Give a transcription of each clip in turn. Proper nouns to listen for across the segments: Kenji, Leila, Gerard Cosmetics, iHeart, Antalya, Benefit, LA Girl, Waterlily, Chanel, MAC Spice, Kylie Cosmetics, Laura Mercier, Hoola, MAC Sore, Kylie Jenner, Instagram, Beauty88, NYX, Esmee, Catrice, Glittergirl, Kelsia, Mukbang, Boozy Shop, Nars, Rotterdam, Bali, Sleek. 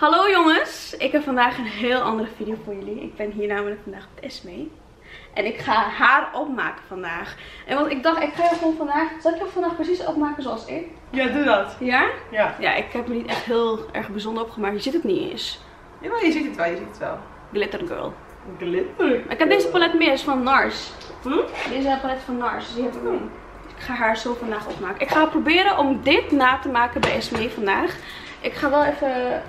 Hallo jongens, ik heb vandaag een heel andere video voor jullie. Ik ben hier namelijk vandaag met Esmee. En ik ga haar opmaken vandaag. En want ik dacht, ik ga je gewoon vandaag... Zal ik jou vandaag precies opmaken zoals ik? Ja, doe dat. Ja? Ja. Ja, ik heb me niet echt heel erg bijzonder opgemaakt. Je ziet het niet eens. Ja, maar je ziet het wel, je ziet het wel. Glittergirl. Glittergirl. Ik heb deze palet meer, is van Nars. Deze palet van Nars, dus die heb ik mee. Dus ik ga haar zo vandaag opmaken. Ik ga proberen om dit na te maken bij Esmee vandaag. Ik ga wel even...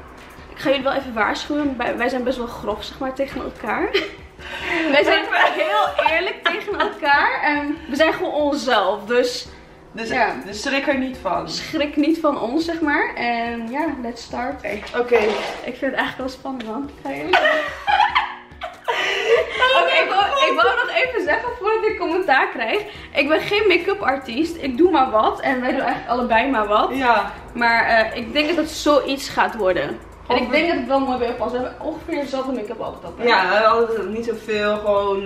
Ik ga jullie wel even waarschuwen. Wij zijn best wel grof, zeg maar, tegen elkaar. Wij zijn heel eerlijk tegen elkaar. En we zijn gewoon onszelf. Dus ja. Dus schrik er niet van. Schrik niet van ons, zeg maar. En ja, let's start. Oké. Ik vind het eigenlijk wel spannend, man. Ga je even... Ik wou nog even zeggen voordat ik commentaar krijg. Ik ben geen make-up artiest. Ik doe maar wat. En wij doen eigenlijk allebei maar wat. Ja. Maar ik denk dat het zoiets gaat worden. En ik denk dat het wel mooi bij past. We hebben ongeveer dezelfde make-up altijd op. Ja, we hebben altijd niet zoveel, gewoon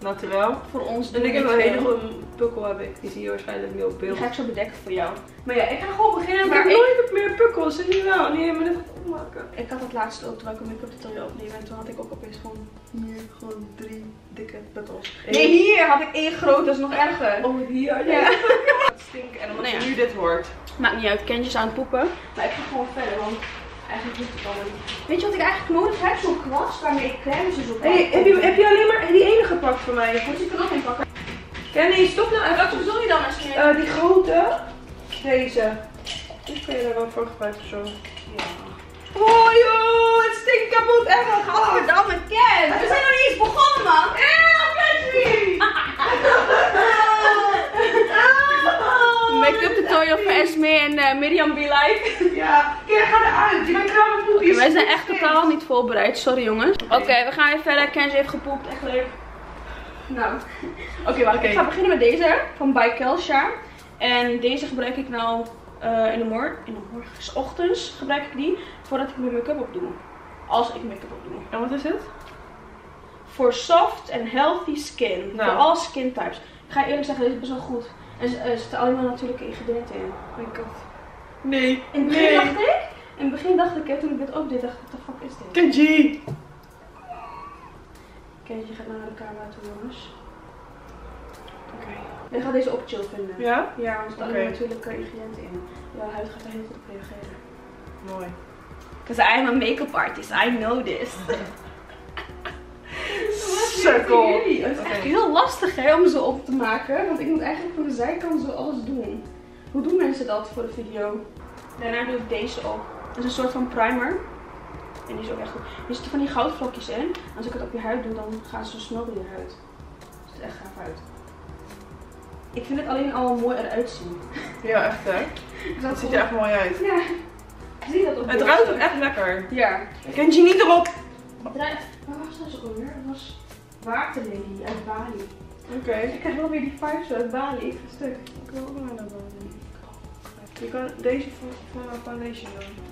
naturel. Voor ons. En ik heb wel een hele goede pukkel, heb ik. Die zie je waarschijnlijk niet op beeld. Die ga ik zo bedekken voor jou. Maar ja, ik ga gewoon beginnen. Maar ik heb nooit meer pukkels, dat is wel. Nee, maar dit gaat opmaken. Ik had het laatste ook, terwijl ik een make-up tutorial opneem. En toen had ik ook opeens gewoon hier gewoon 3 dikke pukkels. Nee, hier had ik 1 groot, dat is nog erger. Oh, hier had ik dat stink. En omdat je nu dit hoort. Maakt niet uit, Kenji is aan het poepen. Maar ik ga gewoon verder, want... Eigenlijk niet te vallen. Weet je wat ik eigenlijk nodig heb? Zo'n kwast waarmee ik crème zo op. Hey, heb je alleen maar die ene gepakt voor mij? Moet ik er nog in pakken? Kenny, stop nou. En welke bedoel je dan als je... die grote. Deze. Die kun je daar wel voor gebruiken zo. Ja. Oh joh, het stinkt kapot. Echt wel godverdamme Ken. We zijn nog niet eens begonnen, man. Eeuw, Kenny! Make-up tutorial voor Esmee en Miriam be like. Ja, Ken, ga eruit. Je bent klaar met poepjes. Wij zijn echt totaal niet voorbereid, sorry jongens. Oké, we gaan even verder. Kenji heeft gepoept, echt leuk. Nou, oké. Ik ga beginnen met deze van by Kelsia. En deze gebruik ik nou in de ochtends gebruik ik die voordat ik mijn make-up op doe. Als ik make-up op doe. En wat is het? For soft and healthy skin. Nou. Voor all skin types. Ik ga eerlijk zeggen, deze is best wel goed. Er zitten allemaal natuurlijke ingrediënten in. Oh my god. Nee. In het begin dacht ik, hè, toen ik dit opdeed, dacht ik, what the fuck is dit? Kenji! Kenji gaat nou naar de camera toe, jongens. Oké. Ik ga deze ook chill vinden. Ja? Ja, want er zitten allemaal natuurlijke ingrediënten in. Jouw huid gaat er heel goed op reageren. Mooi. Because I am a make-up artist, I know this. Circle. Het is echt heel lastig hè, om ze op te maken, want ik moet eigenlijk van de zijkant zo alles doen. Hoe doen mensen dat voor de video? Daarna doe ik deze op. Dat is een soort van primer. En die is ook echt goed. Er zitten van die goudvlokjes in. Als ik het op je huid doe, dan gaan ze zo snel door je huid. Het ziet echt gaaf uit. Ik vind het alleen al mooi eruit zien. Ja, echt hè? Dat ziet er echt mooi uit. Ja. Zie je dat op? Het ruikt ook echt lekker. Ja. Kenji niet erop. Het ruikt. Waar was dat zo weer? Het was Waterlily uit Bali. Oké. Ik krijg wel weer die vibes uit Bali. Ik ga stuk. Ik wil ook nog naar Bali. Je kan deze foundation doen.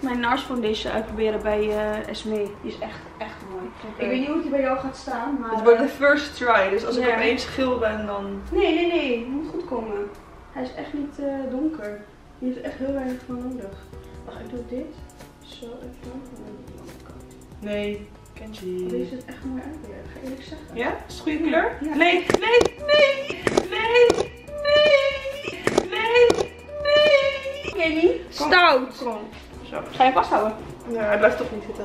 Mijn Nars foundation uitproberen bij Esmee. Die is echt mooi. Okay. Ik weet niet hoe het bij jou gaat staan, maar... Het wordt de first try, dus als ik opeens geel ben dan... Nee. Het moet goed komen. Hij is echt niet donker. Je hebt er echt heel weinig van nodig. Wacht, ik doe dit. Zo, even. Nee, Kenji. Deze ziet echt mooi uit weer, ga eerlijk zeggen. Ja? Is het goede kleur? Ja. Nee! Kenji, stout! Kom. Zo. Ga je vasthouden? Ja, hij blijft toch niet zitten.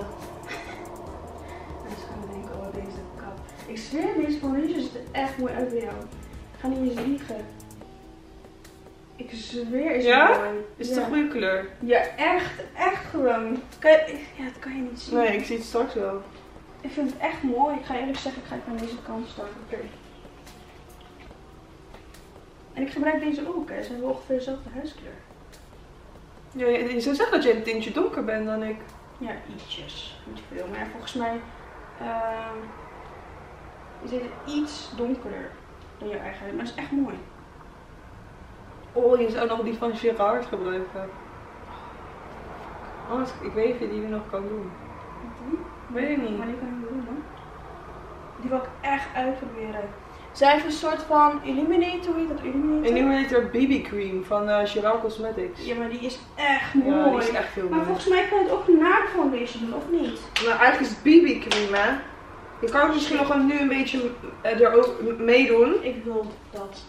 Mensen gaan denken, oh deze kap. Ik zweer, deze foundation ziet er echt mooi uit bij jou. Ik ga niet eens liegen. Ik zweer, is het mooi. Is het een goede kleur? Ja, echt gewoon. Dat kan je niet zien. Nee, ik zie het straks wel. Ik vind het echt mooi. Ik ga eerlijk zeggen, ik ga even aan deze kant staan. Okay. En ik gebruik deze ook, hè. Ze hebben ongeveer dezelfde huidskleur. Ja, je zou zeggen dat je een tintje donker bent dan ik. Ja, ietsjes. Niet veel, maar volgens mij is dit iets donkerder dan jouw eigen huid. Maar het is echt mooi. Oh, je zou nog die van Gerard gebruiken. Oh, ik weet of je die nog kan doen. Weet ik niet. Maar die kan ik doen, man. Die wil ik echt uitproberen. Zij heeft een soort van illuminator, hoe heet dat? Illuminator BB Cream van Gerard Cosmetics. Ja, maar die is echt mooi. Ja, die is echt heel mooi. Maar volgens mij kan je het ook naakt van deze doen, of niet? Nou, eigenlijk is het BB Cream, hè. Je kan het misschien nog nu een beetje erover meedoen. Ik wil dat.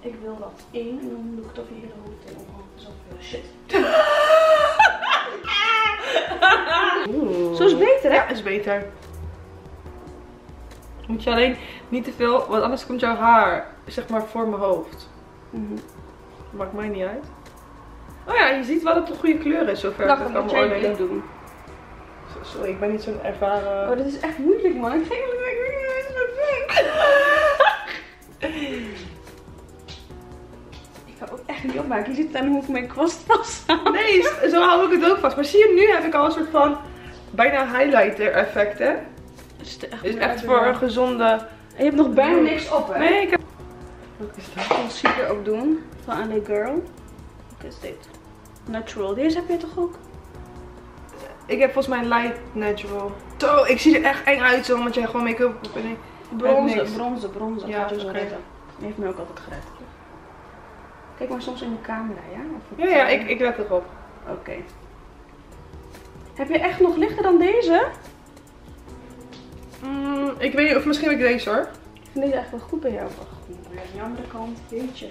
Ik wil dat één en dan doe ik dat hele hoofd in. Zo veel shit. Zo is het beter, hè? Ja, is beter. Moet je alleen niet te veel, want anders komt jouw haar zeg maar voor mijn hoofd. Maakt mij niet uit. Oh ja, je ziet wel dat het een goede kleur is zover. Dat kan ik alleen doen. Sorry, ik ben niet zo'n ervaren. Oh, dit is echt moeilijk, man. Ik vind het niet eens mijn. Ik kan ook echt niet opmaken. Je ziet dan hoe ik mijn kwast vast hou. Nee, zo hou ik het ook vast. Maar zie je, nu heb ik al een soort van bijna highlighter effect, hè? Het is echt voor een gezonde... En je hebt nog bijna niks op, hè? Nee, ik heb... Wat is dat? Concealer ook doen. Van LA Girl. Wat is dit? Natural. Deze heb je toch ook? Ik heb volgens mij light natural. Zo, ik zie er echt eng uit zo, want jij gewoon make-up op en ik... Bronzen. Ja, dat is redden. Die heeft mij ook altijd gered. Kijk maar soms in de camera, ja? Of ja, ik let erop. Oké. Heb je echt nog lichter dan deze? Ik weet niet, of misschien heb ik deze hoor. Ik vind deze echt wel goed bij jou. Maar aan de andere kant, weet je.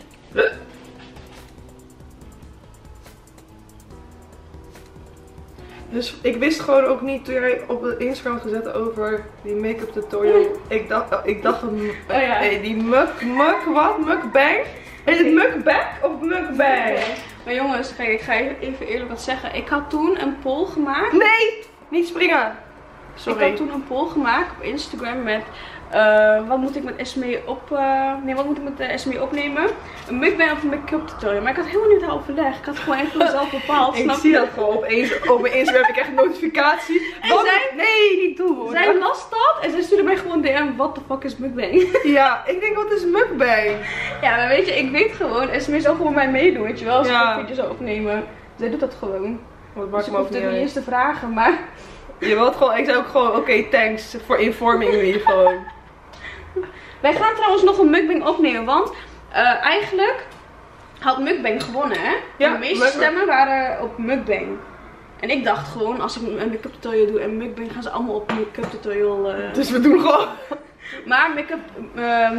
Dus ik wist gewoon ook niet toen jij op de Instagram gezet over die make-up tutorial. Ik dacht die mukbang? Is het mukbang of mukbang? Maar jongens, kijk, ik ga even eerlijk wat zeggen. Ik had toen een poll gemaakt. Nee! Niet springen! Sorry. Ik had toen een poll gemaakt op Instagram met wat moet ik met Esmee opnemen? Een mukbang of een make-up tutorial. Maar ik had helemaal niet haar overleg. Ik had gewoon even mezelf bepaald. Ik zie dat gewoon opeens op mijn Instagram. Ik krijg een notificatie. Nee, niet doen. Zij las dat en zij stuurde mij gewoon DM. What the fuck is mukbang? Ja, ik denk wat is mukbang? Ja, maar weet je, ik weet gewoon. Esmee zal gewoon mij meedoen, weet je wel. Als ik een video zou opnemen. Zij doet dat gewoon. Dus ik hoefde niet eens te vragen, maar... Je wilt gewoon, ik zei ook gewoon, oké, thanks voor informing me gewoon. Wij gaan trouwens nog een mukbang opnemen, want eigenlijk had mukbang gewonnen, hè? Ja, de meeste stemmen waren op mukbang. En ik dacht gewoon, als ik een make-up tutorial doe en mukbang, gaan ze allemaal op make-up tutorial. Dus we doen gewoon. Maar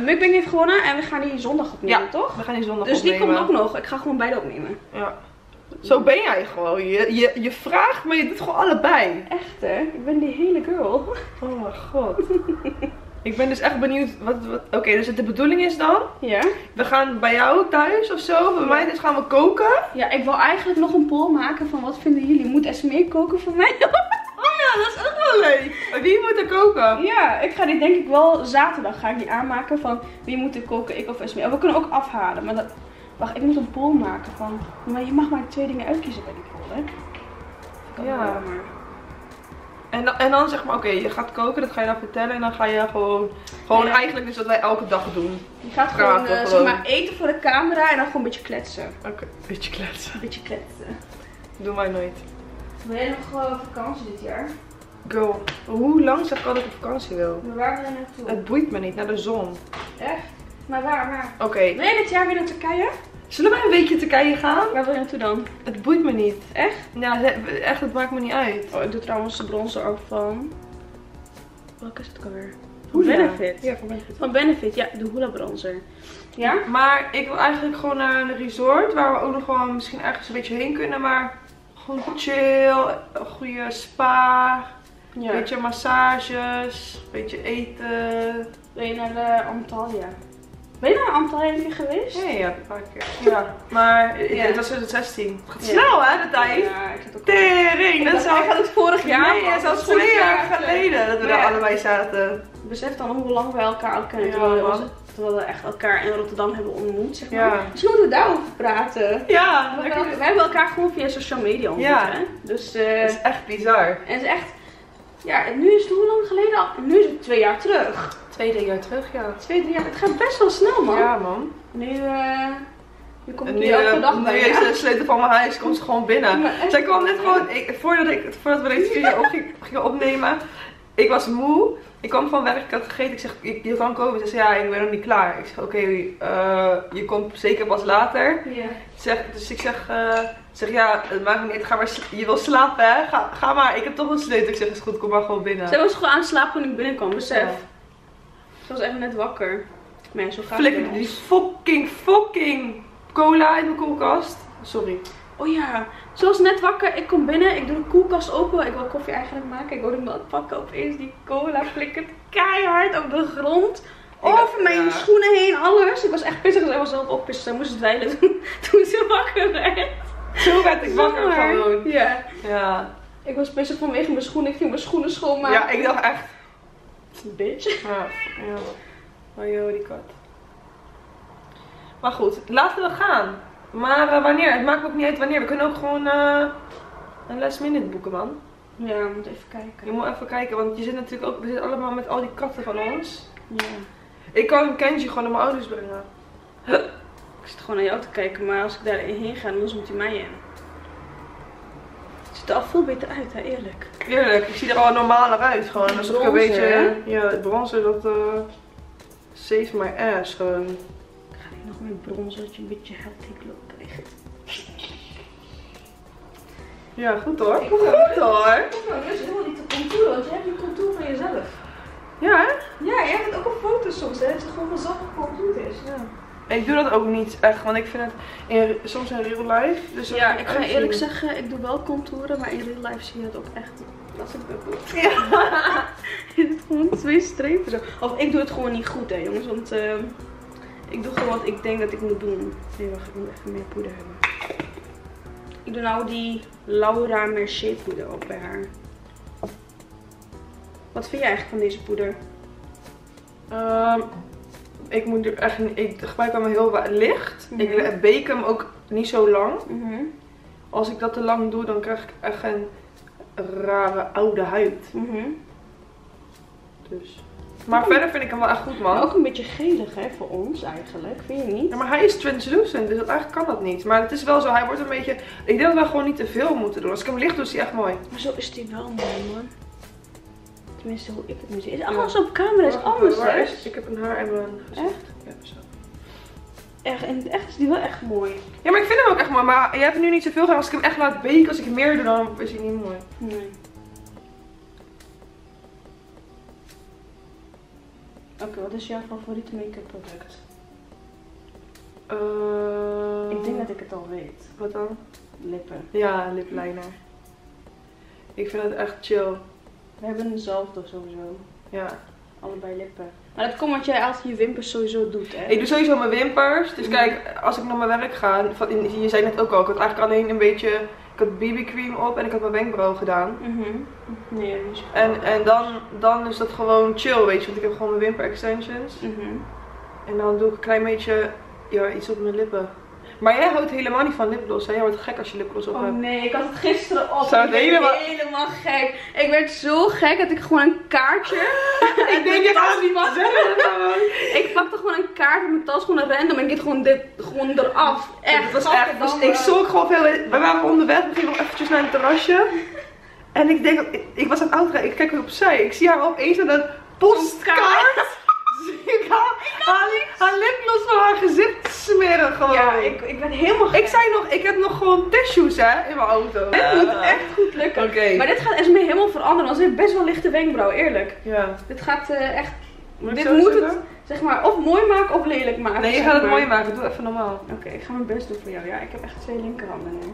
mukbang heeft gewonnen en we gaan die zondag opnemen, toch? We gaan die zondag opnemen. Dus die komt ook nog, ik ga gewoon beide opnemen. Ja. Zo ben jij gewoon. Je vraagt, maar je doet gewoon allebei. Echt hè? Ik ben die hele girl. Oh mijn god. Ik ben dus echt benieuwd. Oké, dus de bedoeling is dan? Ja. We gaan bij jou thuis of zo. Bij mij dus gaan we koken. Ja, ik wil eigenlijk nog een poll maken van wat vinden jullie? Moet Esmee koken voor mij? Oh ja, dat is ook wel leuk. Wie moet er koken? Ja, ik ga die denk ik wel zaterdag ga ik die aanmaken van wie moet er koken, ik of Esmee. We kunnen ook afhalen, maar dat... Wacht, ik moet een poll maken van... Maar je mag maar 2 dingen uitkiezen bij die poll, hè? Ja. Maar... En dan zeg maar, oké, je gaat koken, dat ga je dan vertellen. En dan ga je gewoon eigenlijk dus wat wij elke dag doen. Je gaat gewoon zeg maar eten voor de camera en dan gewoon een beetje kletsen. Oké, een beetje kletsen. Doen wij nooit. Wil jij nog vakantie dit jaar? Girl, hoe lang zeg ik al dat ik op vakantie wil? Maar waar wil je naartoe? Het boeit me niet, naar de zon. Echt? Maar waar? Oké. Wil je dit jaar weer naar Turkije? Zullen wij een weekje Turkije gaan? Waar wil je naartoe dan? Het boeit me niet. Echt? Ja, echt, het maakt me niet uit. Oh, ik doe trouwens de bronzer ook van... Welke is het ook alweer? Benefit. Ja, van Benefit. Van Benefit, ja. De Hoola bronzer. Ja? Maar ik wil eigenlijk gewoon naar een resort waar we ook nog gewoon misschien ergens een beetje heen kunnen. Maar gewoon chill, een goede spa, een beetje massages, een beetje eten. Ben je naar de Antalya? Ben je naar Antalya een keer geweest? Ja, een paar keer. Ja, maar het was 2016. Het gaat snel, hè, de tijd? Ja, ik zat ook... Tering! Dat gaat het vorig jaar. Nee, het was 2 jaar geleden dat we daar allebei zaten. Besef dan hoe lang we elkaar al kennen. Terwijl we echt elkaar in Rotterdam hebben ontmoet, zeg maar. Dus moeten we daarover praten. Ja. We hebben elkaar gewoon via social media ontmoet, hè. Dus... Het is echt bizar. En het is echt... Ja, en nu is het hoe lang geleden al? Nu is het 2 jaar terug. 2, 3 jaar terug, ja. 2, 3 jaar. Het gaat best wel snel, man. Ja, man. Nu komt nu elke dag bij. Nu is de sleutel van mijn huis, komt ze gewoon binnen. Ja, zij kwam net gewoon, voordat we deze video gingen opnemen, ik was moe. Ik kwam van werk, ik had gegeten. Ik zeg, je kan komen. Ze zei, ja, ik ben nog niet klaar. Ik zeg, oké, je komt zeker pas later. Yeah. Dus ik zeg, ja, het maakt niet uit. Ga maar je wil slapen, hè? Ga maar. Ik heb toch een sleutel. Ik zeg, is goed, kom maar gewoon binnen. Zij was gewoon aan het slapen toen ik binnenkwam, besef. Ja. Ze was echt net wakker. Mensen, zo flikker die fucking cola in mijn koelkast. Sorry. Oh ja, ze was net wakker. Ik kom binnen, ik doe de koelkast open. Ik wil koffie eigenlijk maken. Ik wil hem wel pakken. Opeens die cola flikkert keihard op de grond. Over mijn schoenen heen, alles. Ik was echt pissig. Zij was zelf ook pissig. Zij moest het dweilen toen ze wakker werd. Zo werd ik wakker gewoon. Ja. Ja. Ik was pissig vanwege mijn schoenen. Ik ging mijn schoenen schoonmaken. Ja, ik dacht echt. Bitch. Ja, ja. Oh joh, die kat. Maar goed, laten we gaan. Maar wanneer? Het maakt ook niet uit wanneer. We kunnen ook gewoon een last minute boeken, man. Ja, we moeten even kijken. Je moet even kijken, want je zit natuurlijk ook... We zitten allemaal met al die katten van ons. Ja. Ik kan Kenji gewoon naar mijn ouders brengen. Huh. Ik zit gewoon naar jou te kijken, maar als ik daarheen ga, dan moet hij mij in. Het ziet er al veel beter uit, hè? Eerlijk. Eerlijk, ik zie er al normaler uit. Gewoon alsof ik een beetje... Hè? Ja, het bronzen, dat... Save my ass gewoon. Ik ga hier nog meer bronzen, dat je een beetje healthy glow krijgt. Ja, goed hoor. Goed hoor. Dat is helemaal niet de contour, want jij hebt die contour van jezelf. Ja hè? Ja, jij hebt ook op foto's soms, hè? Het is gewoon vanzelf gecontourd is. Ja. En ik doe dat ook niet echt, want ik vind het soms in real life. Dus ja, ik ga eerlijk zeggen, ik doe wel contouren, maar in real life zie je het ook echt. Dat is een ja. Is het gewoon twee strepen zo. Of ik doe het gewoon niet goed, hè jongens, want ik doe gewoon wat ik denk dat ik moet doen. Nee, wacht, ik moet even meer poeder hebben. Ik doe nou die Laura Mercier poeder op bij haar. Wat vind jij eigenlijk van deze poeder? Ik moet er echt, ik gebruik hem heel licht. Mm-hmm. Ik bake hem ook niet zo lang. Mm-hmm. Als ik dat te lang doe, dan krijg ik echt een rare oude huid. Mm-hmm. Dus. Maar verder vind ik hem wel echt goed, man. Maar ook een beetje gelig, hè, voor ons eigenlijk. Vind je niet? Ja, maar hij is translucent, dus eigenlijk kan dat niet. Maar het is wel zo, hij wordt een beetje... Ik denk dat we gewoon niet te veel moeten doen. Als ik hem licht doe, is hij echt mooi. Maar zo is hij wel mooi, man. Tenminste, hoe ik het nu zie. Is alles op camera is anders, hè? Ik heb een haar en mijn gezicht. Echt? Ja, zo. Echt, in het echt is die wel echt mooi. Ja, maar ik vind hem ook echt mooi. Maar je hebt nu niet zoveel gedaan. Als ik hem echt laat beken, als ik meer doe, dan is hij niet mooi. Nee. Oké, wat is jouw favoriete make-up product? Ik denk dat ik het al weet. Wat dan? Lippen. Ja, lipliner. Ik vind het echt chill. We hebben dezelfde sowieso. Ja. Allebei lippen. Maar dat komt omdat jij altijd je wimpers sowieso doet, hè? Ik doe sowieso mijn wimpers. Dus kijk, als ik naar mijn werk ga... Je zei net ook al, ik had eigenlijk alleen een beetje... Ik had BB cream op en ik had mijn wenkbrauw gedaan. Nee, dat is goed. En dan is dat gewoon chill, weet je. Want ik heb gewoon mijn wimper extensions. En dan doe ik een klein beetje iets op mijn lippen. Maar jij houdt helemaal niet van lipgloss, hè? Jij wordt gek als je lipgloss op hebt. Oh nee, ik had het gisteren op. Ik werd helemaal gek. Ik werd zo gek dat ik gewoon een kaartje... ik denk, je gaat het niet zeggen. Ik pakte gewoon een kaart op mijn tas, gewoon een random en ik deed gewoon dit gewoon eraf. Echt, dat was echt. Dus ik zoek gewoon veel... We waren onderweg, we gingen eventjes naar het terrasje. En ik denk, ik was aan het uitrijden, ik kijk weer opzij. Ik zie haar opeens met een postkaart. Ik haar lipgloss van haar gezicht smeren gewoon. Ja, ik ben helemaal gek. Ik zei nog, ik heb nog gewoon tissues, hè, in mijn auto. Dit moet echt goed lukken. Okay. Maar dit gaat Esmee helemaal veranderen, want ze heeft best wel lichte wenkbrauw, eerlijk. Ja. Dit gaat echt... Dit moet het, zeg maar, of mooi maken of lelijk maken. Nee, je gaat het mooi maken. Doe even normaal. Oké, ik ga mijn best doen voor jou. Ja, ik heb echt twee linkerhanden nu.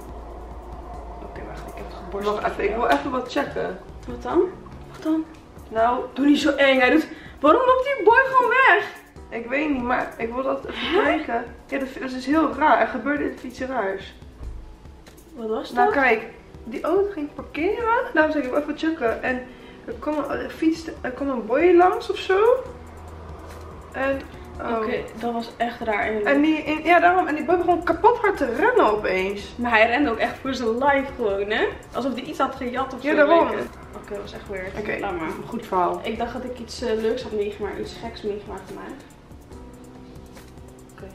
Oké, wacht. Ik heb het geborsteld. Wacht even, ik wil even wat checken. Wat dan? Wat dan? Nou, doe niet zo eng. Hij doet... Waarom loopt die boy gewoon weg? Ik weet niet, maar ik wil dat even kijken. Ja, dat is heel raar. Er gebeurde iets raars. Wat was dat? Nou kijk, die auto ging parkeren. Daarom zei ik even checken. En er kwam een boy langs of zo. En... Oh. Oké, dat was echt raar. En die boy begon kapot hard te rennen opeens. Maar hij rende ook echt voor zijn life gewoon, hè? Alsof hij iets had gejat of zo. Ja, daarom. Oké, dat was echt weird. Oké, laat maar. Goed verhaal. Ik dacht dat ik iets leuks had meegemaakt, iets geks meegemaakt. Oké.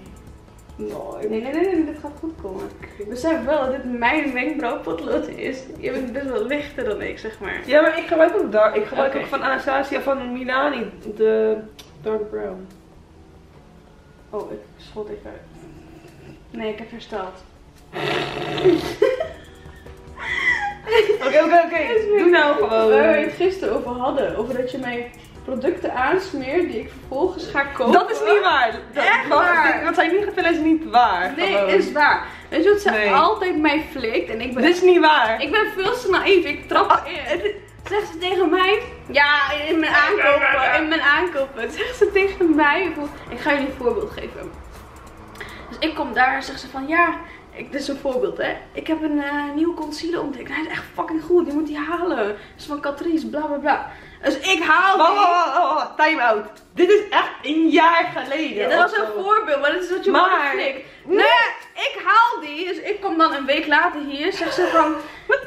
Mooi. Nee, nee, nee, nee, dit gaat goed komen. Ik besef wel dat dit mijn wenkbrauwpotlood is. Je bent best wel lichter dan ik, zeg maar. Ja, maar ik gebruik ook dark. Ik gebruik ook van Anastasia van Milani, de dark brown. Oh, ik schot even uit. Nee, ik heb hersteld. Oké. Doe nou gewoon. Waar we het gisteren over hadden. Over dat je mij producten aansmeert die ik vervolgens ga kopen. Dat is niet waar. Wat zij niet gefilmd is niet waar. Nee, gewoon. Is waar. Weet je wat ze altijd mij flikt? En ik ben... Dit is niet waar. Ik ben veel te naïef. Ik trap in. Zegt ze tegen mij, ja, in mijn aankopen, in mijn aankopen. Zegt ze tegen mij, ik ga jullie een voorbeeld geven. Dus ik kom daar en zegt ze van, ja, dit is een voorbeeld hè. Ik heb een nieuwe concealer ontdekt. Hij is echt fucking goed, je moet die halen. Dat is van Catrice, bla bla bla. Dus ik haal die. Time out. Dit is echt een jaar geleden. Ja, dat was een voorbeeld, maar dat is wat je flikt. Nee, ik haal die. Dus ik kom dan een week later hier. Zegt ze van,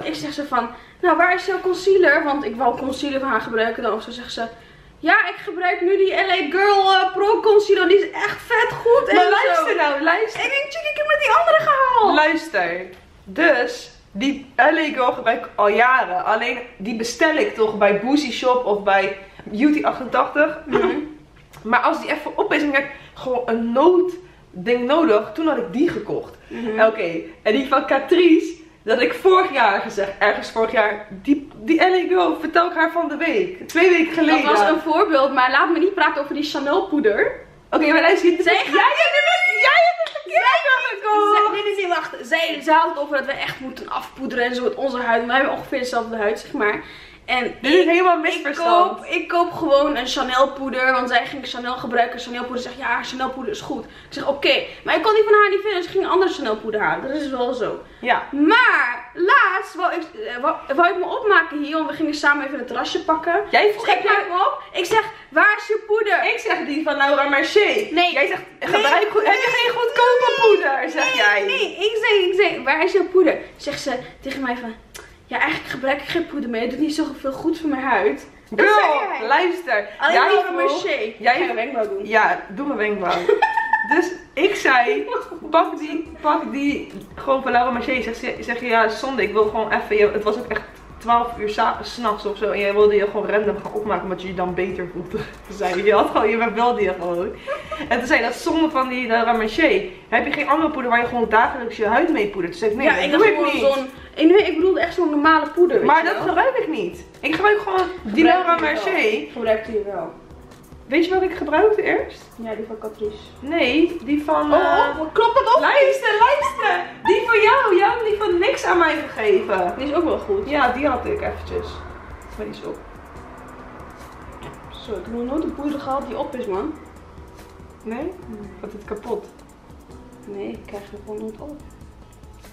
ik zeg ze van, nou, waar is jouw concealer? Want ik wou concealer van haar gebruiken dan. Of zo zegt ze, ja, ik gebruik nu die LA Girl Pro Concealer. Die is echt vet goed. Maar en luister zo. Nou, luister. En ik denk, ik heb met die andere gehaald. Luister. Dus, die LA Girl gebruik ik al jaren. Alleen, die bestel ik toch bij Boozy Shop of bij Beauty88. Mm-hmm. Maar als die even op is, dan heb ik gewoon een noodding nodig. Toen had ik die gekocht. Mm-hmm. Oké. En die van Catrice. Dat ik vorig jaar gezegd, ergens vorig jaar, die LA Girl, vertel ik haar van de week. 2 weken geleden. Dat was een voorbeeld, maar laat me niet praten over die Chanel poeder. Oké, maar luister, jij hebt het verkeerd gekocht. Nee, wacht. Zij had het over dat we echt moeten afpoederen en zo met onze huid. Wij hebben ongeveer dezelfde huid, zeg maar. En dit is helemaal misverstand. Ik koop gewoon een Chanel poeder, want zij ging Chanel gebruiken. Chanel poeder zegt, ja, Chanel poeder is goed. Ik zeg, oké. Maar ik kon die van haar niet vinden, dus ik ging een andere Chanel poeder halen. Dat is wel zo. Ja. Maar laatst wou ik me opmaken hier, want we gingen samen even het terrasje pakken. Jij vroeg ik maak me op. Ik zeg, waar is je poeder? Ik zeg die van Laura Mercier. Nee. Jij zegt, heb je geen goedkope poeder? Zeg jij. Nee, ik zei, waar is jouw poeder? Zegt ze tegen mij van... Ja, eigenlijk gebruik ik geen poeder meer. Het doet niet zoveel goed voor mijn huid. Girl, luister. Alleen Laura Mercier. Jij gaat een wenkbrauw doen. Ja, doe mijn wenkbrauw. Dus ik zei, pak die gewoon van Laura Mercier. Zeg je, ja, zonde. Ik wil gewoon even, het was ook echt 12 uur 's nachts of zo. En jij wilde je gewoon random gaan opmaken, omdat je je dan beter voelde. Zei je, had gewoon, je belde je gewoon. En toen zei dat zonde van die Laura Mercier. Heb je geen andere poeder waar je gewoon dagelijks je huid mee poedert? Toen zei ik, nee, ja, dat doe ik niet. Ik bedoelde echt zo'n normale poeder. Maar dat gebruik ik niet. Ik gebruik gewoon die Laura Mercier. Gebruikte je wel? Weet je wat ik gebruikte eerst? Ja, die van Catrice. Nee, die van... klopt dat op? Luister! Die van jou. Jij hebt die van NYX aan mij gegeven. Die is ook wel goed. Ja, die had ik eventjes. Maar die is op. Zo, ik heb nog nooit een poeder gehaald die op is, man. Nee? Gaat het kapot? Nee, ik krijg er gewoon nooit op.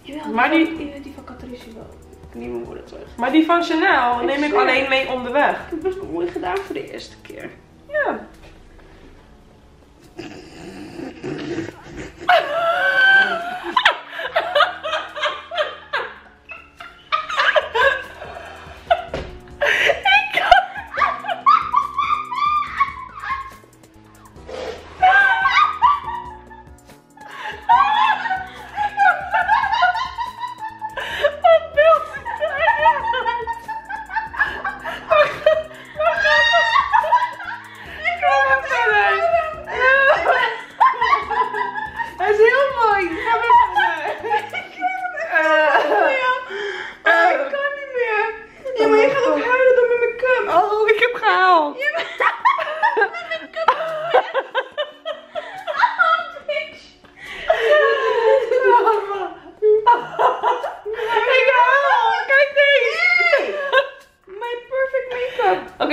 Ja, maar die van Catrice wel. Niet meer moeilijk terug. Maar die van Chanel neem ik alleen mee onderweg. Ik heb best wel mooi gedaan voor de eerste keer. Ja.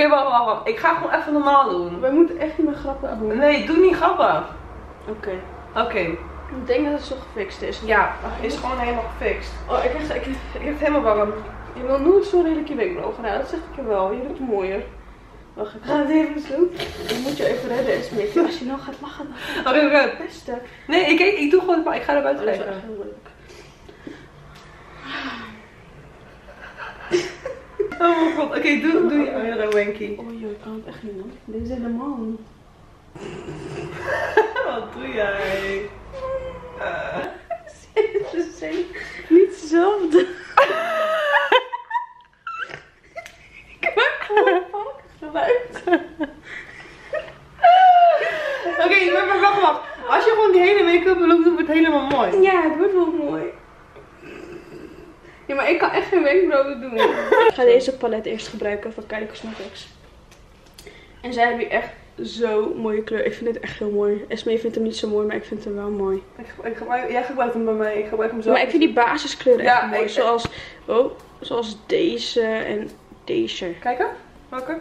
Wacht. Ik ga gewoon even normaal doen. Wij moeten echt niet meer grappen doen. Nee, doe niet grappen. Oké. Ik denk dat het zo gefixt is. Ja, het is gewoon helemaal gefixt. Oh, ik heb het helemaal warm. Je wil nooit zo redelijk je wenkbrauw gedaan. Dat zeg ik je wel. Je doet het mooier. Wacht, ik ga het even doen. Ik moet je even redden, Esmee. Als je nou gaat lachen, dan ga je het beste. Nee, ik doe gewoon, maar ik ga er buiten liggen. Dat is echt heel moeilijk. Oh mijn god, oké, doe je andere wankie. Oh joh, ik kan het echt niet doen. Dit is helemaal niet. Wat doe jij? Ze zijn niet hetzelfde. Ik maak gewoon valk geluid. Oké, maar wacht. Als je gewoon die hele make-up loopt, wordt het helemaal mooi. Ja, het wordt wel mooi. Ja, maar ik kan echt geen wenkbrauwen doen. Ik ga deze palet eerst gebruiken van Kylie Cosmetics. En zij hebben hier echt zo'n mooie kleur. Ik vind dit echt heel mooi. Esmee vindt hem niet zo mooi, maar ik vind hem wel mooi. Jij gebruikt hem bij mij. Ik gebruik hem zo. Maar ik vind die basiskleuren echt mooi. Zoals deze en deze. Kijken? Welke?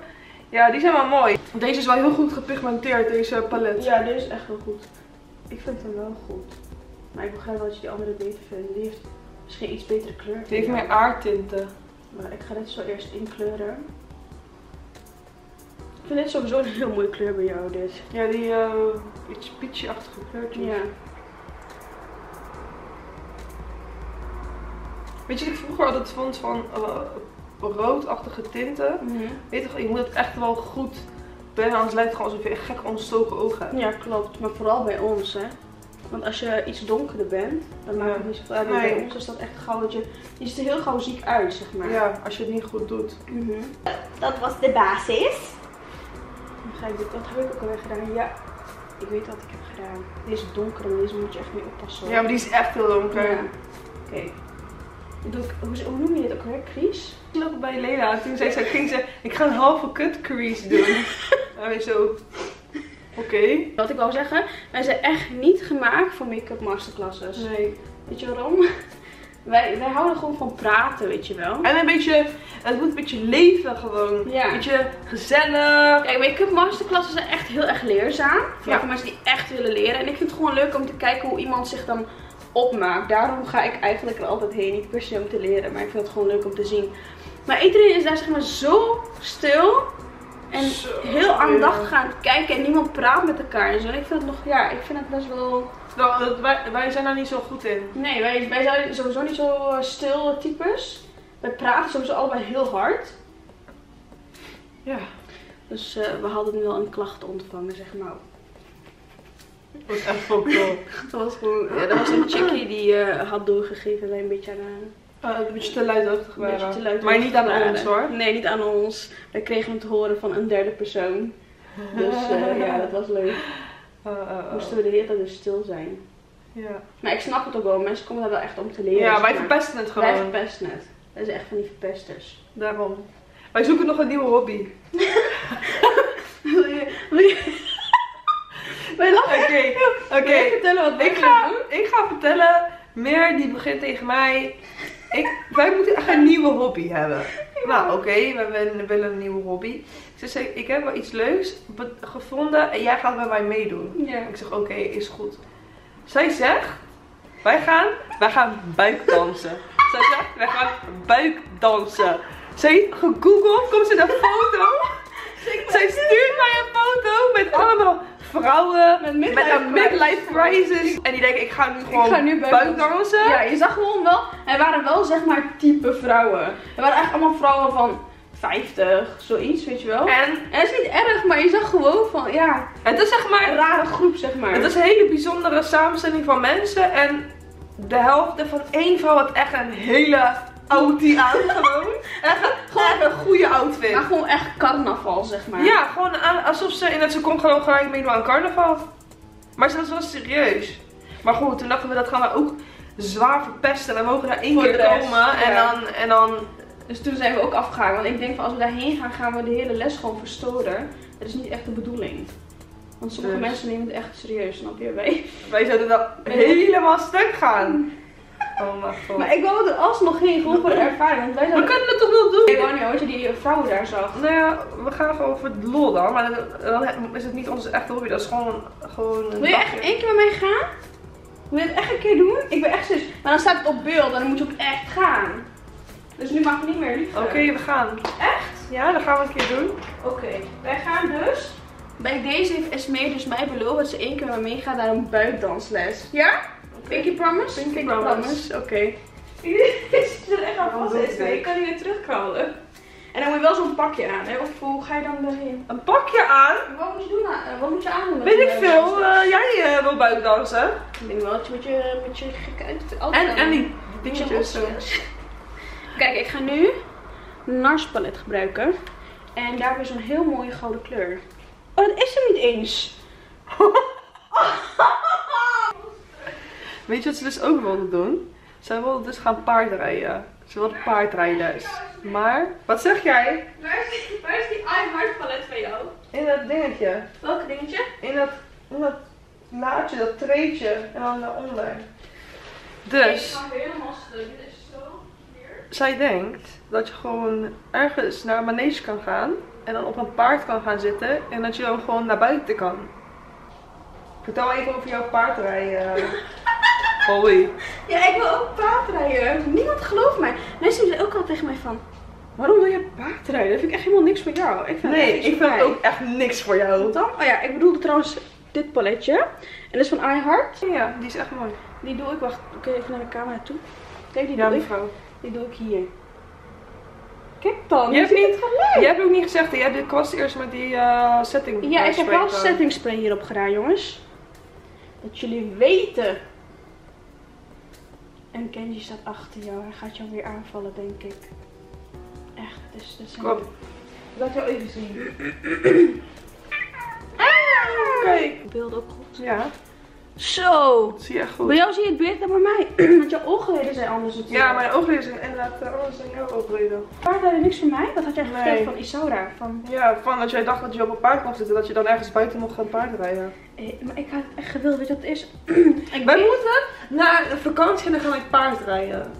Ja, die zijn wel mooi. Deze is wel heel goed gepigmenteerd, deze palet. Ja, deze is echt wel goed. Ik vind hem wel goed. Maar ik begrijp wel dat je die andere beter vindt. Die heeft misschien iets betere kleur. Die heeft meer aardtinten. Maar ik ga dit zo eerst inkleuren. Ik vind dit sowieso een heel mooie kleur bij jou, dit. Ja, die iets peachy-achtige kleurtjes. Ja. Weet je wat ik vroeger altijd vond van roodachtige tinten? Mm-hmm. Weet je, je moet het echt wel goed brengen, anders lijkt het gewoon alsof je echt gek ontstoken ogen hebt. Ja, klopt. Maar vooral bij ons, hè. Want als je iets donkerder bent, dan maakt het niet zoveel uit. Maar bij ons is dat echt gauw dat je... Je ziet er heel gauw ziek uit, zeg maar. Ja, als je het niet goed doet. Mm-hmm. Dat was de basis. Wat heb ik ook alweer gedaan? Ja, ik weet wat ik heb gedaan. Deze donkere, deze moet je echt mee oppassen. Ja, maar die is echt heel donker. Ja. Oké. Hoe noem je dit ook alweer? Crease? Ik loop bij Leila. Toen zei ze, ik ga een halve cut crease doen. En zo. Oké. Wat ik wou zeggen, wij zijn echt niet gemaakt voor make-up masterclasses. Nee. Weet je waarom? Wij houden gewoon van praten, weet je wel. En een beetje, het moet een beetje leven gewoon. Ja. Een beetje gezellig. Kijk, make-up masterclasses zijn echt heel erg leerzaam. Vooral voor mensen die echt willen leren. En ik vind het gewoon leuk om te kijken hoe iemand zich dan opmaakt. Daarom ga ik eigenlijk er altijd heen. Niet per se om te leren, maar ik vind het gewoon leuk om te zien. Maar iedereen is daar zeg maar zo stil. En zo heel aandachtig aan het kijken. En niemand praat met elkaar en zo. En ik vind het nog, ja, ik vind het best wel... Nou, wij zijn daar niet zo goed in. Nee, wij zijn sowieso niet zo stil types. Wij praten sowieso allebei heel hard. Ja. Dus we hadden nu wel een klacht ontvangen, zeg maar. Dat was echt fucked up. Dat was gewoon... Ja, dat was een chickie die had doorgegeven wij een beetje aan... een beetje te luidachtig waren. Maar niet aan ons, hoor. Nee, niet aan ons. Wij kregen hem te horen van een derde persoon. Dus ja, dat was leuk. Moesten we de hele tijd dus stil zijn. Ja. Maar ik snap het ook wel, mensen komen daar wel echt om te leren. Ja, wij verpesten het gewoon. Wij verpesten het. Dat is echt van die verpesters. Daarom. Wij zoeken nog een nieuwe hobby. Wij lachen. Oké. Ik ga vertellen, Meer die begint tegen mij. Wij moeten echt een nieuwe hobby hebben. Ja. Nou, oké, we willen een nieuwe hobby. Ze zei, ik heb wel iets leuks gevonden en jij gaat bij mij meedoen. Ja. Ik zeg, oké, is goed. Zij zegt, wij gaan buikdansen. Zij zegt, wij gaan buikdansen. Ze heeft gegoogeld, komt ze een foto. Zij stuurt mij een foto met allemaal vrouwen met een midlife crisis. En die denken, ik ga nu buikdansen. Ja, je zag gewoon wel, er waren wel zeg maar type vrouwen. Er waren echt allemaal vrouwen van 50, zoiets, weet je wel. En het is niet erg, maar je zag gewoon van, ja, het is zeg maar een rare groep, zeg maar. Het is een hele bijzondere samenstelling van mensen. En de helft van één vrouw had echt een hele outie aan, gewoon. Gewoon een goede outfit. Maar gewoon echt carnaval, zeg maar. Ja, gewoon alsof ze in het seconde gewoon gelijk meedoen aan carnaval. Maar dat was serieus. Maar goed, toen dachten we, dat gaan we ook zwaar verpesten. We mogen daar één keer komen en dan... Dus toen zijn we ook afgegaan, want ik denk van als we daarheen gaan, gaan we de hele les gewoon verstoren. Dat is niet echt de bedoeling. Want sommige mensen nemen het echt serieus, snap je? Wij zouden wel helemaal stuk gaan. Oh mijn god. Maar ik wou er alsnog geen gewoon voor de ervaring, want wij zouden... We kunnen het toch wel doen? Ik wou niet hoor, dat je die vrouw daar zag. Nou ja, we gaan gewoon voor het lol dan, maar dan is het niet onze echte hobby, dat is gewoon een dagje. Wil je echt één keer met mij gaan? Wil je het echt een keer doen? Ik ben echt zus. Maar dan staat het op beeld en dan moet je ook echt gaan. Dus nu mag ik niet meer liegen. Oké, we gaan. Echt? Ja, dat gaan we een keer doen. Oké, wij gaan dus. Bij deze heeft Esmee dus mij beloofd dat ze één keer mee gaat naar een buikdansles. Ja? Okay. Pinky promise? Pinky promise. Oké. Dit is er echt aan vast, Esmee. Ik kan hier terugkrabbelen. En dan moet je wel zo'n pakje aan, hè? Of hoe ga je dan erin? Een pakje aan? Wat moet je doen? Wat moet je aan doen? Weet ik veel. Jij wil buikdansen. Ik denk wel dat je met je gekke outfit. En die dingetjes. Kijk, ik ga nu Nars palet gebruiken. En daar weer zo'n heel mooie gouden kleur. Oh, dat is hem niet eens. Weet je wat ze dus ook wilden doen? Zij wilden dus gaan paardrijden. Ze wilden paardrijden. Maar, wat zeg jij? Waar is die iHeart palet van jou? In dat dingetje. Welk dingetje? In dat laadje, dat treetje. En dan daaronder. Dus. Zij denkt dat je gewoon ergens naar een manege kan gaan. En dan op een paard kan gaan zitten. En dat je dan gewoon naar buiten kan. Vertel even over jouw paardrijden. Hoi. Ja, ik wil ook paardrijden. Niemand gelooft mij. Mensen zeiden ook al tegen mij van, waarom wil je paardrijden? Dat vind ik echt helemaal niks voor jou. Ik vind het ook echt niks voor jou. Dan? Oh ja, ik bedoelde trouwens dit paletje. En dat is van iHeart. Ja, die is echt mooi. Die doe ik, wacht, oké, even naar de camera toe. Kijk, die doe ik. Mevrouw. Die doe ik hier. Kijk dan, je hebt ook niet gezegd, ik was eerst met die setting spray. Ja, ik heb wel setting spray hierop gedaan, jongens. Dat jullie weten. En Kenji staat achter jou. Hij gaat jou weer aanvallen, denk ik. Echt, dus kom. Laat jou even zien. Ah, kijk. Beeld ook goed. Ja. Zo. Zie je echt goed. Bij jou zie je het beter dan bij mij. Want jouw oogleden zijn anders natuurlijk. Ja, mijn oogleden zijn inderdaad anders dan jouw oogleden. Paard hadden niks van mij? Dat had jij gekregen van Isaura. Ja, van dat jij dacht dat je op een paard mocht zitten. Dat je dan ergens buiten mocht gaan paardrijden. Maar ik had echt gewild, weet je wat het is? Wij moeten naar de vakantie en dan gaan wij paardrijden.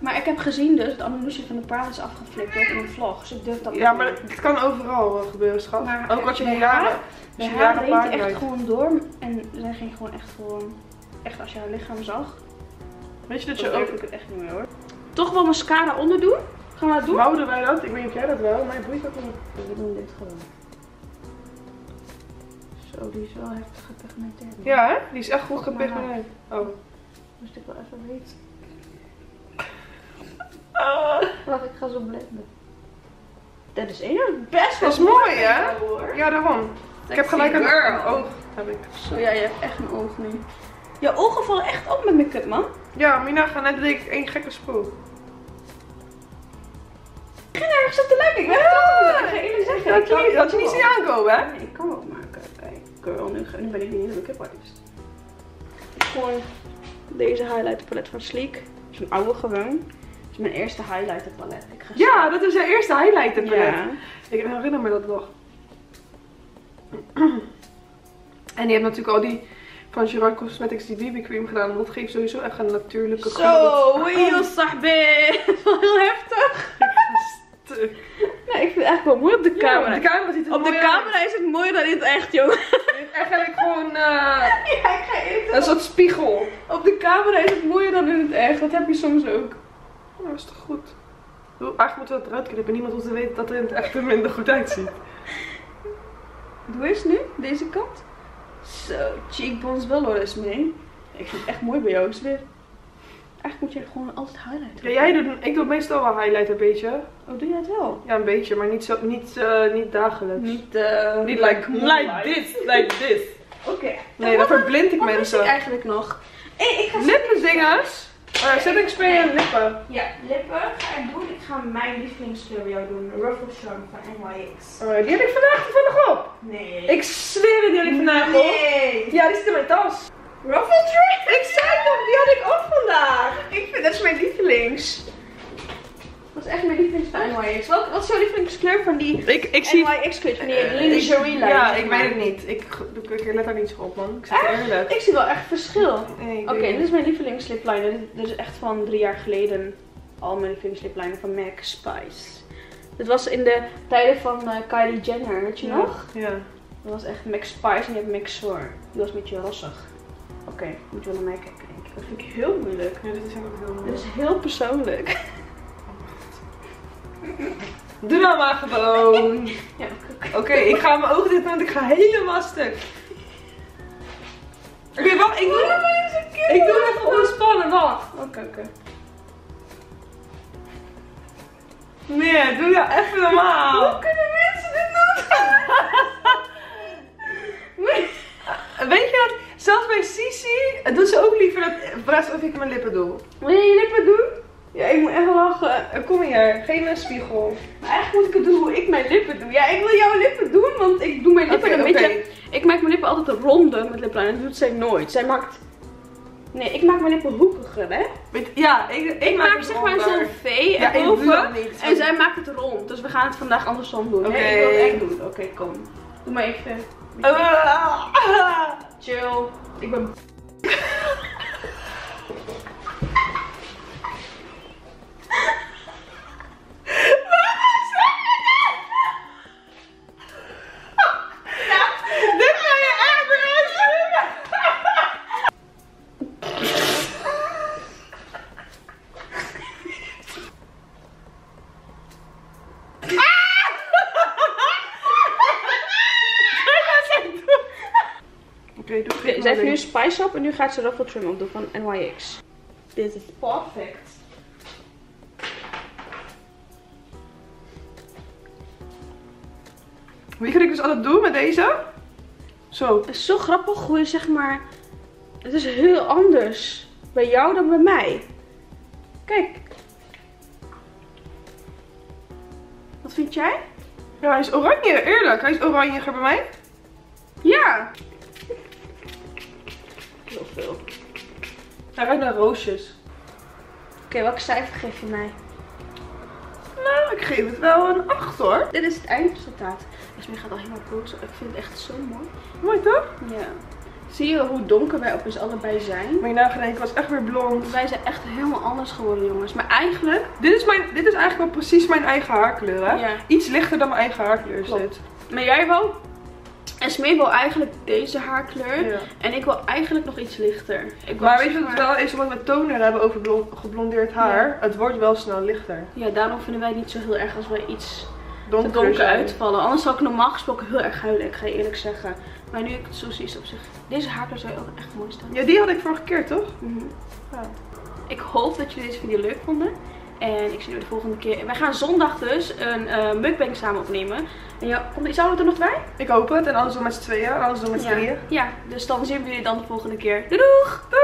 Maar ik heb gezien dus dat Anneliesje van de paard is afgeflikkerd in een vlog. Dus ik durf dat niet. Ja, maar het kan overal gebeuren, schat. Maar ook als je een jaren... Bij haar reed hij echt gewoon door en zij ging gewoon echt voor, echt als je haar lichaam zag. Weet je dat je ook... Ik het echt niet meer hoor. Toch wel mascara onder doen? Gaan we dat doen? Wouden wij dat? Ik weet niet of jij dat wel, maar je boeit dat niet. We doen dit gewoon. Zo, die is wel heftig gepigmenteerd. Ja hè? Die is echt goed gepigmenteerd. Oh. Moest ik wel even weten. Wacht, ik ga zo blenden. Dat is eigenlijk best wel mooi hè? Ja, daarom. Ik heb gelijk een oog. Heb ik. Zo, ja, je hebt echt een oog nu. Jouw ogen vallen echt op met make-up, man. Ja, Mina gaat net denk ik één gekke spoel. Ik ging ergens op de lijn. Ik ben echt eerlijk zeggen. Dat je niet ziet aankomen, hè? Nee, ik kan wel maken. Kijk, girl, nu ben ik niet in de make-up artist. Ik gooi deze highlighter palet van Sleek. Zo'n oude gewoon. Dat is mijn eerste highlighter palet. Ja, dat is jouw eerste highlighter palet. Ja. Ik herinner me dat nog. En die heeft natuurlijk al die van Gerard Cosmetics die BB cream gedaan. Want dat geeft sowieso echt een natuurlijke kleur. Zo, heel sahbe. Dat is wel heel heftig. Stuk. Nee, ik vind het eigenlijk wel mooi op de camera. Ja, op de camera, ziet het op de camera is het mooier dan in het echt, jongen. Het eigenlijk gewoon ja, ik ga eten. Een soort spiegel. Op de camera is het mooier dan in het echt. Dat heb je soms ook. Oh, dat is toch goed. Eigenlijk moeten we het eruit knippen. Niemand hoeft te weten dat het in het echt er minder goed uitziet. Doe eens nu, deze kant. Zo, cheekbones wel hoor, Esmee. Ik vind het echt mooi bij jou, is weer. Eigenlijk moet je er gewoon altijd highlighten. Ja, ik doe meestal wel highlighten, een beetje. Oh, doe jij het wel? Ja, een beetje, maar niet dagelijks. Niet like this. Oké. Okay. Nee, dan verblind ik mensen. Wat is eigenlijk nog? Hey, ik ga lippendingers. Setting spray en lippen. Ja, lippen ga ik doen. Ik ga mijn lievelingskleur bij jou doen. Rufflesham van NYX. Die heb ik vandaag toevallig op. Nee. Ik zweer het, die had ik vandaag op. Nee. Ja, die zit in mijn tas. Rufflesham? Ik zei toch, die had ik op vandaag. Ik vind, dat is mijn lievelings. Dat is echt mijn lievelings van NYX. Wat is jouw lievelingskleur van die NYX-kleur? Van die lingerie lijn? Ja, ik weet het niet. Ik let daar niet zo op, man. Ik zeg het eerlijk. Ik zie wel echt verschil. Nee, Oké, dit is mijn lievelingsliplijner. Dit is echt van 3 jaar geleden al mijn lievelingsliplijner van MAC Spice. Dit was in de tijden van Kylie Jenner, weet je nog? Ja. Dat was echt MAC Spice en je hebt MAC Sore. Die was een beetje rossig. Oké, moet je wel naar mij kijken. Dat vind ik heel moeilijk. Ja, dit is ook heel moeilijk. Dit is heel persoonlijk. Doe nou maar gewoon. Ja, Oké, ik ga mijn ogen dit doen. Ik ga helemaal stuk. Oké, wacht. Ik doe even ontspannen. Wacht. Oké. Nee, doe nou even normaal. Hoe kunnen mensen dit nou doen? Weet je wat? Zelfs bij Sisi doet ze ook liever dat of ik mijn lippen doe. Wil je je lippen doen? Ja, ik moet even lachen. Kom hier, geef me een spiegel. Maar eigenlijk moet ik het doen hoe ik mijn lippen doe. Ja, ik wil jouw lippen doen, want ik doe mijn lippen een beetje... Ik maak mijn lippen altijd ronde met liplijn en dat doet zij nooit. Zij maakt... Nee, ik maak mijn lippen hoekiger, hè? Ja, ik maak zeg maar zo'n V erboven en zij maakt het rond. Dus we gaan het vandaag andersom doen. Oké, ik wil het echt doen. Oké, kom. Doe maar even. Chill. Ik ben... Ze heeft nu een spice op en nu gaat ze Ruffle Trim opdoen van NYX. Dit is perfect. Weet je wat ik dus altijd doe met deze? Zo. Het is zo grappig hoe je zeg maar... Het is heel anders bij jou dan bij mij. Kijk. Wat vind jij? Ja, hij is oranje, eerlijk. Hij is oranjiger bij mij. Ja. Heel veel. Hij ruikt naar roosjes. Oké, welk cijfer geef je mij? Nou, ik geef het wel een 8 hoor. Dit is het eindresultaat. Esmee gaat al helemaal boos. Ik vind het echt zo mooi. Mooi toch? Ja. Zie je hoe donker wij opeens allebei zijn? Maar je nou ik was echt weer blond. Wij zijn echt helemaal anders geworden jongens. Maar eigenlijk... Dit is eigenlijk wel precies mijn eigen haarkleur hè? Ja. Iets lichter dan mijn eigen haarkleur is dit. Maar jij wel? Esmee wil eigenlijk deze haarkleur. Ja. En ik wil eigenlijk nog iets lichter. Maar weet je wat het wel is? Omdat we toner hebben over geblondeerd haar. Ja. Het wordt wel snel lichter. Ja, daarom vinden wij het niet zo heel erg als wij iets te donker uitvallen. Anders zou ik normaal gesproken heel erg huilen. Ik ga je eerlijk zeggen. Maar nu ik het zo zie is op zich. Deze haarkleur zou je ook echt mooi staan. Ja, die had ik vorige keer toch? Mm-hmm. Ja. Ik hoop dat jullie deze video leuk vonden. En ik zie jullie de volgende keer. Wij gaan zondag dus een mukbang samen opnemen. En ja, komt Isabel er nog bij? Ik hoop het. En alles doen we met z'n tweeën. En alles doen we met z'n drieën. Ja, dus dan zien we jullie dan de volgende keer. Doei!